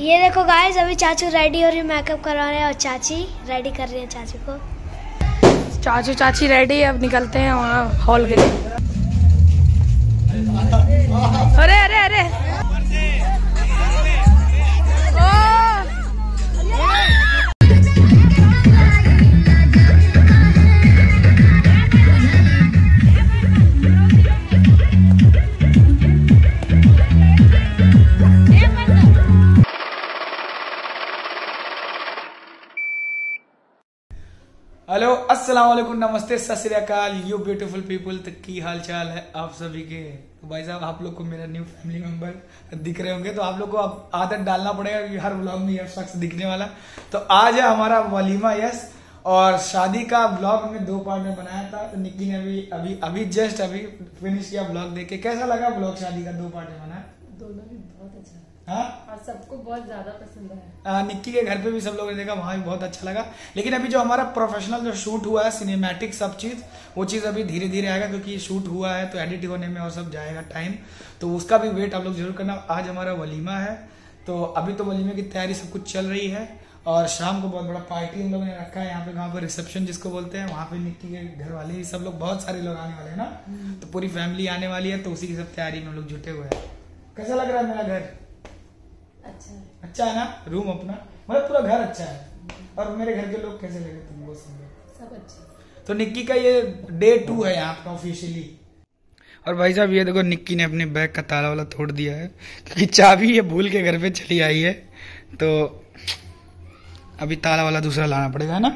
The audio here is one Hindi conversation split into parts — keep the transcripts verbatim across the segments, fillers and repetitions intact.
ये देखो गाइस, अभी चाचू रेडी हो रही है, मेकअप करवा रहे हैं और चाची रेडी कर रही है चाचू को। चाचू चाची रेडी, अब निकलते हैं वहाँ हॉल के लिए। अरे अरे अरे हेलो अस्सलाम वालेकुम, नमस्ते, सत श्री अकाल, यू ब्यूटीफुल पीपल। तो की हाल चाल है आप सभी के। तो भाई साहब, आप लोग को मेरा न्यू फैमिली मेंबर दिख रहे होंगे, तो आप लोग को आप आदत डालना पड़ेगा कि हर व्लॉग में यह शख्स दिखने वाला। तो आज है हमारा वलीमा, यस, और शादी का व्लॉग हमने दो पार्ट में बनाया था। तो निक्की ने अभी अभी अभी जस्ट अभी फिनिश किया व्लॉग देख के। कैसा लगा व्लॉग शादी का दो पार्ट में बनाया? दोनों ही बहुत अच्छा, हाँ, सबको बहुत ज्यादा पसंद है। निक्की के घर पे भी सब लोगों ने देखा, वहाँ भी बहुत अच्छा लगा। लेकिन अभी जो हमारा प्रोफेशनल जो शूट हुआ है, सिनेमैटिक सब चीज, वो चीज अभी धीरे धीरे आएगा, क्योंकि शूट हुआ है तो एडिट होने में और सब जाएगा टाइम, तो उसका भी वेट आप लोग जरूर करना। आज हमारा वलीमा है, तो अभी तो वलीमे की तैयारी सब कुछ चल रही है, और शाम को बहुत बड़ा पार्टी हम लोगों ने रखा है यहाँ पे। वहाँ पर रिसेप्शन जिसको बोलते हैं, वहाँ पे निक्की के घर वाले सब लोग, बहुत सारे लोग आने वाले हैं ना, तो पूरी फैमिली आने वाली है, तो उसी की सब तैयारी में हम लोग जुटे हुए हैं। कैसा लग रहा है मेरा घर? अच्छा है, अच्छा है ना, रूम अपना, मतलब पूरा घर अच्छा है। और मेरे घर के लोग कैसे लगे तुमको? सब अच्छे। तो निक्की का ये डे टू है यहाँ पर ऑफिशियली। और भाई साहब ये देखो, निक्की ने अपने बैग का ताला वाला तोड़ दिया है, क्योंकि चाबी ये भूल के घर पे चली आई है, तो अभी ताला वाला दूसरा लाना पड़ेगा, है ना।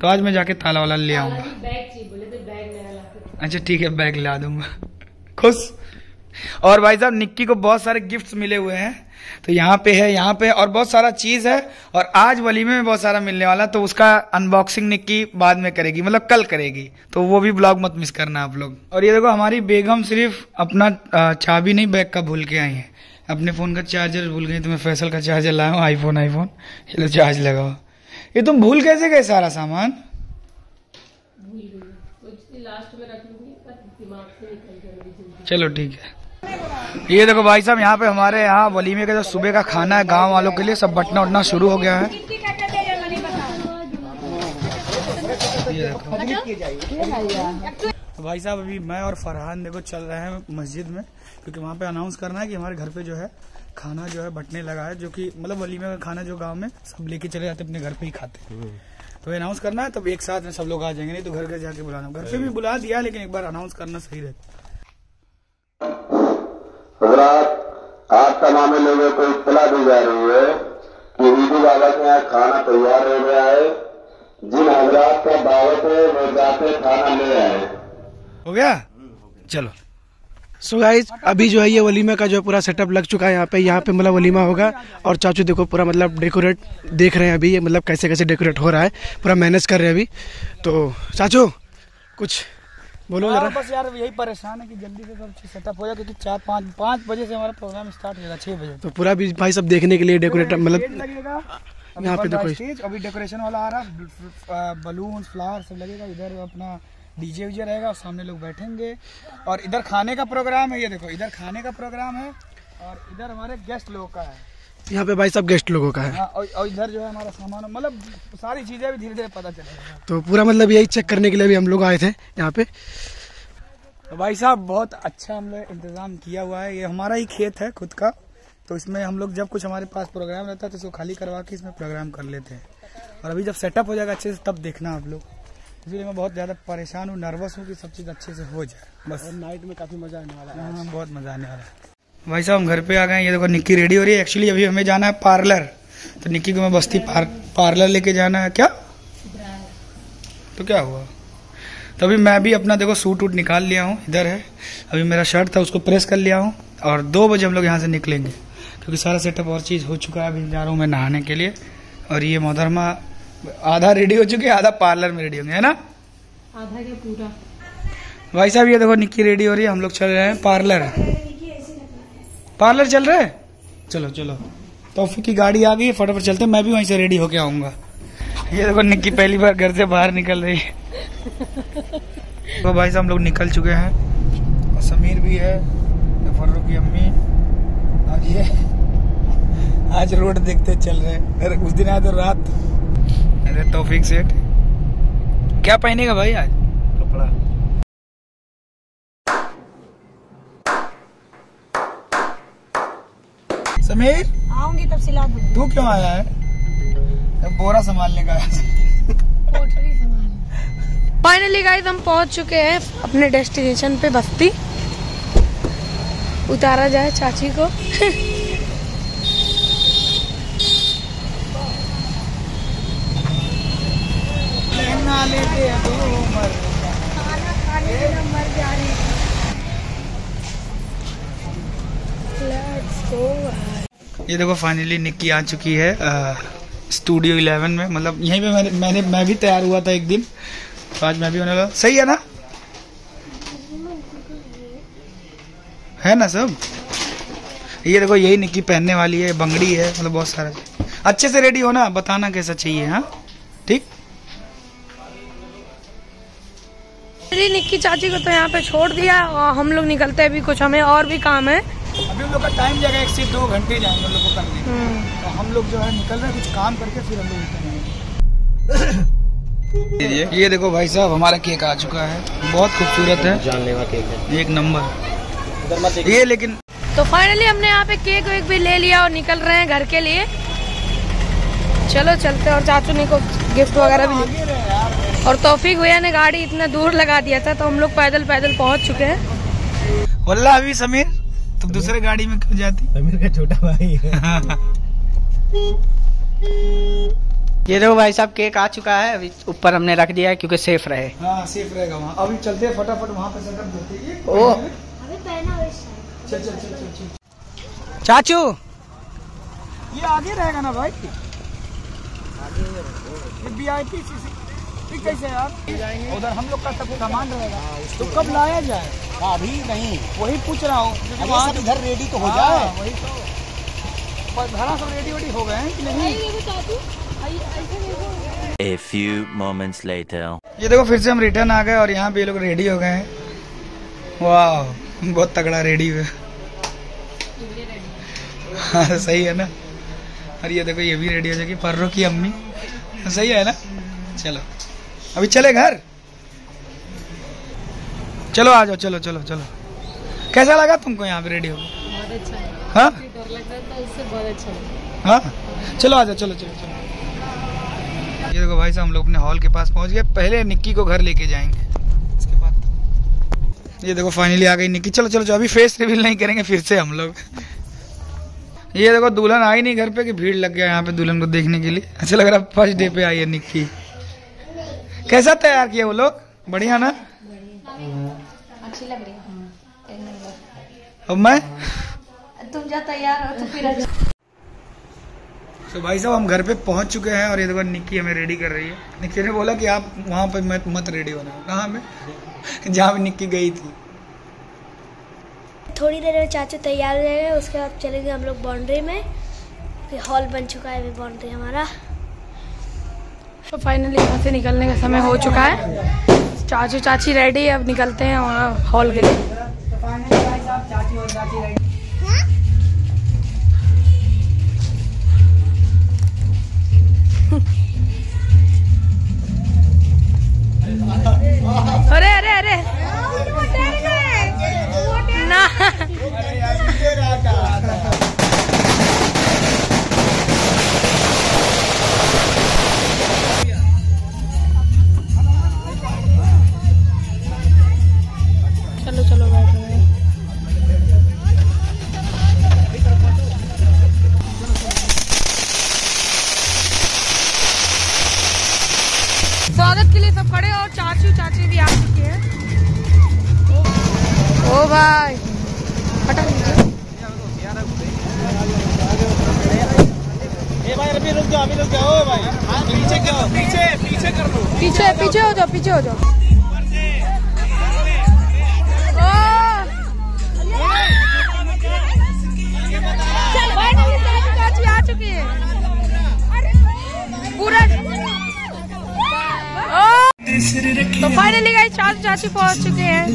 तो आज मैं जाके ताला वाला ले आऊंगा। अच्छा ठीक है, बैग ला दूंगा, खुश। और भाई साहब निक्की को बहुत सारे गिफ्ट्स मिले हुए हैं, तो यहाँ पे है, यहाँ पे, और बहुत सारा चीज है, और आज वलीमे में बहुत सारा मिलने वाला, तो उसका अनबॉक्सिंग निक्की बाद में करेगी, मतलब कल करेगी, तो वो भी ब्लॉग मत मिस करना आप लोग। और ये देखो, हमारी बेगम सिर्फ अपना चाबी नहीं, बैग का भूल के आई है, अपने फोन का चार्जर भूल गई, तो मैं फैसल का चार्जर लाया हूँ, आईफोन आईफोन चलो चार्ज लगाओ। ये तुम भूल कैसे गए सारा सामान? चलो ठीक है। ये देखो भाई साहब, यहाँ पे हमारे यहाँ वलीमे का जो सुबह का खाना है गांव वालों के लिए, सब बटना उठना शुरू हो गया है। ये देखो भाई साहब, अभी मैं और फरहान देखो चल रहे हैं मस्जिद में, क्योंकि वहाँ पे अनाउंस करना है कि हमारे घर पे जो है खाना जो है बटने लगा है, जो कि मतलब वलीमे का खाना जो गाँव में सब लेके चले जाते अपने घर पे ही खाते, तो अनाउंस करना है, तब एक साथ में सब लोग आ जाएंगे, नहीं तो घर घर जाके बुलाना। घर पे भी बुला दिया, लेकिन एक बार अनाउंस करना सही रहता। हजरात, आप तमाम लोगों को इत्तला दी जा रही है कि ईदी बाबा के यहाँ खाना तैयार हो गया है, जिन हजरात का दावत है वो जाते खाना ले आए। हो गया, चलो। सो गाइस, अभी जो है ये वलीमा का जो पूरा सेटअप लग चुका है यहाँ पे, यहाँ पे मतलब वलीमा होगा। और चाचू देखो पूरा मतलब डेकोरेट देख रहे हैं अभी, ये मतलब कैसे कैसे डेकोरेट हो रहा है, पूरा मैनेज कर रहे हैं अभी। तो चाचू कुछ बोलो जरा। बस यार यही परेशान है कि जल्दी से सब चीज सेटअप हो जाए, क्योंकि चार पाँच पाँच बजे से हमारा प्रोग्राम स्टार्ट हो जाएगा, छह बजे। तो पूरा भी भाई सब देखने के लिए डेकोरेटर मतलब यहाँ पे देखो स्टेज, अभी डेकोरेशन वाला आ रहा, बलून फ्लावर सब लगेगा, इधर अपना डीजे वीजे रहेगा, और सामने लोग बैठेंगे, और इधर खाने का प्रोग्राम है। ये देखो, इधर खाने का प्रोग्राम है, और इधर हमारे गेस्ट लोगों का है, यहाँ पे भाई सब गेस्ट लोगों का है, और इधर जो है हमारा सामान, मतलब सारी चीजें भी धीरे धीरे पता चलेगा। तो पूरा मतलब यही चेक करने के लिए भी हम लोग आए थे यहाँ पे। तो भाई साहब बहुत अच्छा हम लोग इंतजाम किया हुआ है, ये हमारा ही खेत है खुद का, तो इसमें हम लोग जब कुछ हमारे पास प्रोग्राम रहता है तो इसको खाली करवा के इसमें प्रोग्राम कर लेते हैं, और अभी जब सेटअप हो जाएगा अच्छे से तब देखना आप लोग। इसलिए मैं बहुत ज़्यादा परेशान हूँ, नर्वस हूँ कि सब चीज़ अच्छे से हो जाए बस। नाइट में काफ़ी मज़ा आने वाला है, बहुत मज़ा आने वाला है। भाई साहब हम घर पे आ गए, ये देखो निक्की रेडी हो रही है। एक्चुअली अभी हमें जाना है पार्लर, तो निक्की को मैं बस्ती पार, पार्लर लेके जाना है। क्या तो क्या हुआ? तो अभी मैं भी अपना देखो सूट वूट निकाल लिया हूँ, इधर है, अभी मेरा शर्ट था उसको प्रेस कर लिया हूँ, और दो बजे हम लोग यहाँ से निकलेंगे, क्योंकि सारा सेटअप और चीज़ हो चुका है। अभी जा रहा हूँ मैं नहाने के लिए, और ये मोहतरमा आधा रेडी हो चुकी है, आधा पार्लर में रेडी होंगे, है ना, आधा क्या पूरा। भाई साहब ये देखो निक्की रेडी हो रही है, हम लोग चल रहे हैं पार्लर। पार्लर चल रहे है, चलो चलो। तोफिक की गाड़ी आ गई, फटाफट चलते हैं, मैं भी वहीं से रेडी होके आऊंगा। ये देखो निक्की पहली बार घर से बाहर निकल रही है। तो भाई साहब हम लोग निकल चुके हैं, और समीर भी है, फर्रुख की अम्मी, और ये आज रोड देखते चल रहे हैं। उस दिन आया तो रात। अरे तौफीक सेठ क्या पहनेगा भाई आज कपड़ा? समीर आऊंगी तब सिला दूंगी। तू क्यों आया है? बोरा संभालने का। फाइनली गाइस हम पहुंच चुके हैं अपने डेस्टिनेशन पे बस्ती। उतारा जाए चाची को। ये देखो फाइनली निक्की आ चुकी है स्टूडियो इलेवन में। मतलब यहीं पे मैंने मैंने मैं भी तैयार हुआ था एक दिन, तो आज मैं भी होने लगा। सही है ना? है ना सब? ये देखो यही निक्की पहनने वाली है, बंगड़ी है, मतलब बहुत सारा। अच्छे से रेडी होना, बताना कैसा चाहिए। हाँ ठीक। निक्की चाची को तो यहाँ पे छोड़ दिया और हम लोग निकलते हैं। अभी कुछ हमें और भी काम है। अभी हम लोग का टाइम जाएगा एक से दो घंटे जाएंगे हम लोग को करने। तो हम लोग जो है निकल रहे हैं कुछ काम करके, फिर हम लोग निकलेंगे। ये देखो भाई साहब हमारा केक आ चुका है, बहुत खूबसूरत है, जानलेवा केक है, एक नंबर ये। लेकिन तो फाइनली हमने यहाँ पे केक वेक भी ले लिया और निकल रहे हैं घर के लिए। चलो चलते। और चाचू ने को गिफ्ट वगैरह भी। और तौफीक भैया ने गाड़ी इतना दूर लगा दिया था, तो हम लोग पैदल पैदल पहुँच चुके हैं। वल्लाह अभी समीर तुम दूसरे गाड़ी में क्यों जाती? समीर का छोटा भाई है। ये देखो भाई साहब केक आ चुका है, अभी ऊपर हमने रख दिया है क्योंकि सेफ रहे। हाँ सेफ रहेगा वहाँ। अभी चलते हैं फटाफट वहाँ पे सेटअप करते हैं। ओह अभी पहना है। चल चल चल चल चाचू ये आगे रहेगा ना भाई? आगे वीआईपी सीसी कैसे यार? उधर हम लोग का सब सामान रहेगा, तो कब लाया जाए? अभी नहीं, वही पूछ रहा हूँ। इधर रेडी तो हो जाए। वही तो भाड़ा सब रेडी वेडी हो गए हैं कि नहीं? A few moments later. ये देखो फिर से हम रिटर्न आ गए और यहाँ पे लोग रेडी हो गए हैं। वाह बहुत तगड़ा रेडी हुए। हाँ सही है ना? और ये देखो ये भी रेडी हो जाएगी पर्रो की अम्मी। सही है ना? चलो अभी चले घर। चलो आ जाओ। चलो चलो चलो। कैसा लगा तुमको यहाँ पे रेडी हो? बहुत अच्छा है। हाँ डर लग रहा था उससे, बहुत अच्छा है। हाँ चलो आ जाओ। चलो चलो चलो। ये देखो भाई साहब हम लोग अपने हॉल के पास पहुँच गए। पहले निक्की को घर लेके जाएंगे, उसके बाद। ये देखो फाइनली आ गई निक्की। चलो चलो चलो। अभी फेस रिवील नहीं करेंगे फिर से हम लोग। ये देखो दुल्हन आई नहीं घर पे कि भीड़ लग गया यहाँ पे दुल्हन को देखने के लिए। अच्छा लग रहा है फर्स्ट डे पे आई है निक्की। कैसा तैयार किया वो लोग? बढ़िया ना? अच्छी लग रही है। अब मैं तुम जा तैयार हो तो फिर। तो भाई साहब हम घर पे पहुंच चुके हैं और ये देखो निक्की हमें रेडी कर रही है। निक्की ने बोला कि आप वहाँ पे मत मत रेडी होना। कहाँ पे? जहाँ पे निक्की गई थी। थोड़ी देर में चाचू तैयार हो जाएगा, उसके बाद चलेंगे हम लोग बाउंड्री में। फिर हॉल बन चुका है, अभी बाउंड्री हमारा। तो फाइनली यहाँ से निकलने का समय हो चुका है। चाचू चाची रेडी है, अब निकलते हैं वहाँ हॉल के लिए। तो फाइनली भाई साहब चाची और चाची रेडी। अरे अरे अरे ना चलो चलो बैठो। स्वागत के लिए सब खड़े और चाचू चाची भी आ चुके हैं। ओ भाई हटक भाई अभी रुक जाओ, अभी रुक जाओ भाई। पीछे कर दो, पीछे पीछे कर दो, पीछे पीछे हो जाओ, पीछे हो जाओ। आ चुकी है पूरा। तो फाइनली गाइस चाचू चाची पहुंच चुके हैं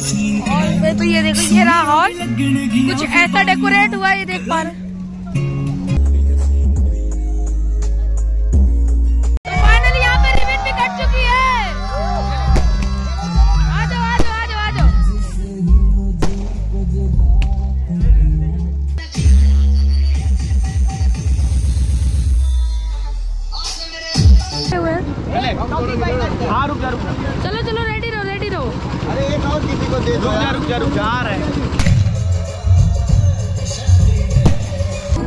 हॉल पे। तो ये देखो ये रहा हॉल, कुछ ऐसा डेकोरेट हुआ ये देख पा रहे। हाँ रुक जा रुक जा चलो चलो रेडी रहो रेडी रहो अरे एक और किसी को दे दो रुक जा रुक जा आ रहा है।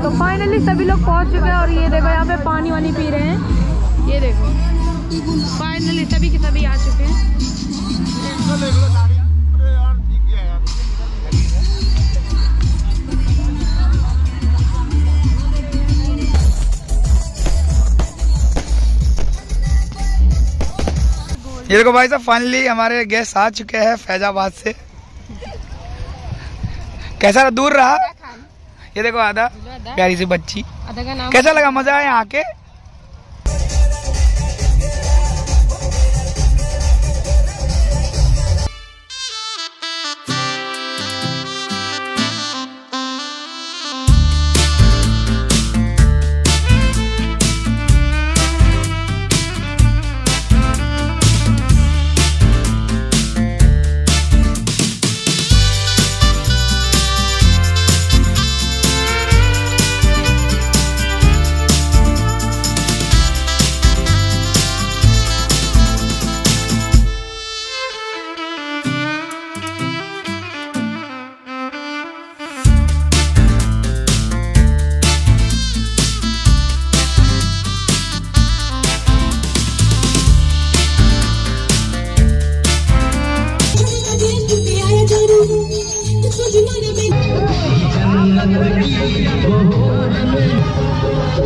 तो फाइनली सभी लोग पहुंच चुके हैं और ये देखो यहाँ पे पानी वानी पी रहे हैं। ये देखो फाइनली सभी के सभी आ चुके हैं। ये देखो भाई साहब फाइनली हमारे गेस्ट आ चुके हैं फैजाबाद से। कैसा रहा? दूर रहा। ये देखो आधा प्यारी सी बच्ची। कैसा लगा? मजा आया आके?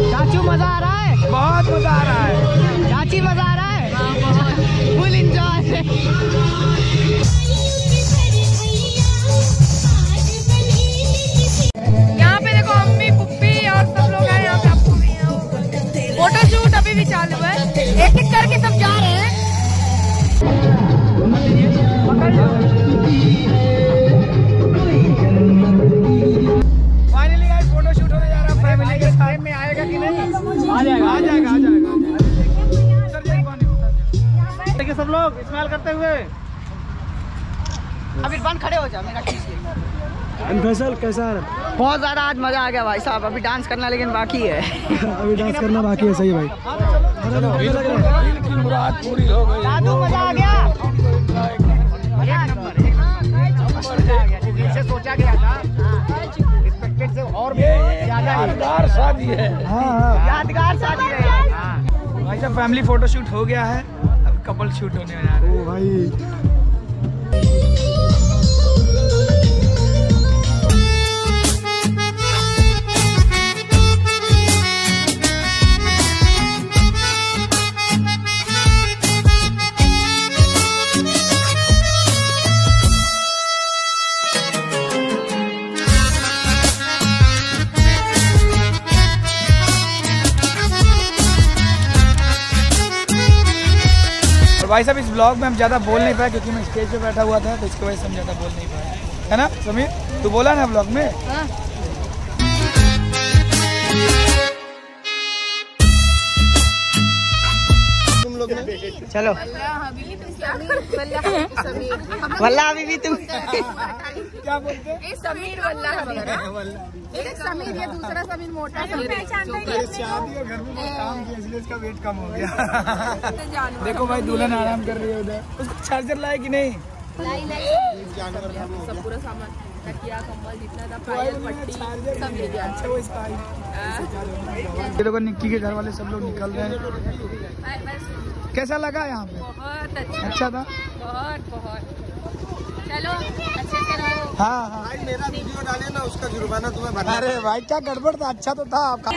चाचू मजा आ रहा है? बहुत मजा आ रहा है। चाची मजा आ रहा है? Full enjoy. यहाँ पे देखो मम्मी पुप्पी और सब लोग हैं यहाँ पे। आपको फोटोशूट अभी भी चालू है, एक एक करके सब जा रहे हैं। आ जाएगा आ जाएगा आ जाएगा देखिए सब लोग इस्तेमाल करते हुए। अभी बंद खड़े हो जाओ मेरा फैसल। कैसा है? बहुत ज़्यादा आज मज़ा आ गया भाई साहब। अभी डांस करना लेकिन बाकी है। अभी डांस करना बाकी है। सही है भाई, मुराद पूरी हो गई। दादू मज़ा आ गया। सोचा गया था से और भी यादगार शादी है। हाँ यादगार शादी है भाई साहब। फैमिली फोटो शूट हो गया है, अब कपल शूट होने जा रहा है। ओ भाई भाई साहब इस ब्लॉग में हम ज़्यादा बोल नहीं पाए क्योंकि मैं स्टेज पे बैठा हुआ था, तो इसकी वजह से हम ज़्यादा बोल नहीं पाए। है ना समीर? तू बोला ना ब्लॉग में। हाँ। तुम लोग ने? चलो वल्ला अभी भी तुम क्या बोलते हैं? समीर वल्ला एक समीर या दूसरा समीर मोटा समीर शादी और घर में काम किया इसलिए इसका वेट कम हो गया। देखो भाई दुल्हन आराम कर रही है उधर। उसको चार्जर लाए कि नहीं? लाई लाई सब पूरा सामान तकिया कंबल जितना था पायल पट्टी सब ले गया। अच्छा वो स्पाइस। ये लोग निक्की के घर वाले सब लोग निकल रहे हैं। कैसा लगा यहाँ पे? बहुत अच्छा। अच्छा था? बहुत बहुत। चलो अच्छे से रहो। हाँ हाँ भाई मेरा वीडियो डाले ना उसका जुर्माना तुम्हें भरना। अरे भाई क्या गड़बड़ था, अच्छा तो था आपका।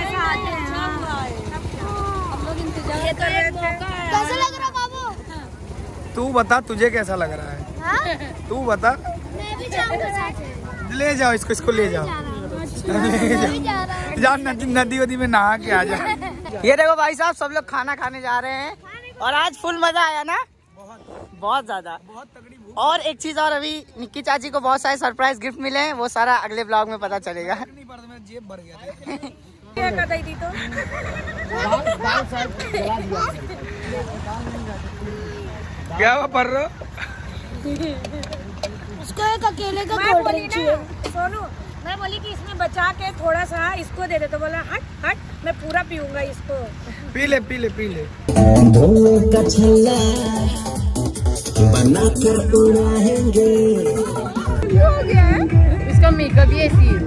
हम लोग इंतजार कर रहे थे। कैसा लग रहा बाबू? तू बता तुझे कैसा लग रहा है? हाँ? तू बता। मैं भी जाऊंगा। ले जाओ इसको इसको ले जाओ जाओ नदी वदी में नहा के आ जाओ। ये देखो भाई साहब सब लोग खाना खाने जा रहे हैं और आज फुल मजा आया ना, बहुत ज्यादा, बहुत तगड़ी। और एक चीज और, अभी निक्की चाची को बहुत सारे सरप्राइज गिफ्ट मिले हैं, वो सारा अगले ब्लॉग में पता चलेगा। जेब भर गया था। क्या पढ़ रहे हो? उसको एक अकेले का मैं बोली ना, सोनू मैं बोली कि इसमें बचा के थोड़ा सा इसको दे दे, तो बोला हट हट मैं पूरा पीऊंगा इसको। पी ले पी ले पी ले। हो गया है? इसका मेकअप भी ऐसी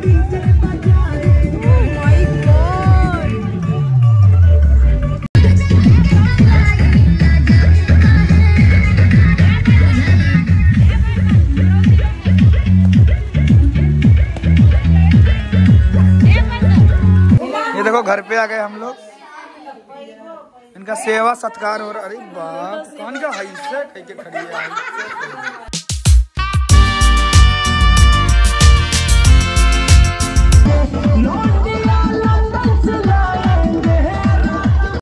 घर पे आ गए हम लोग, इनका सेवा सत्कार हो रहा। अरे बाप, कौन का हाई से कहीं के खड़ी है। No!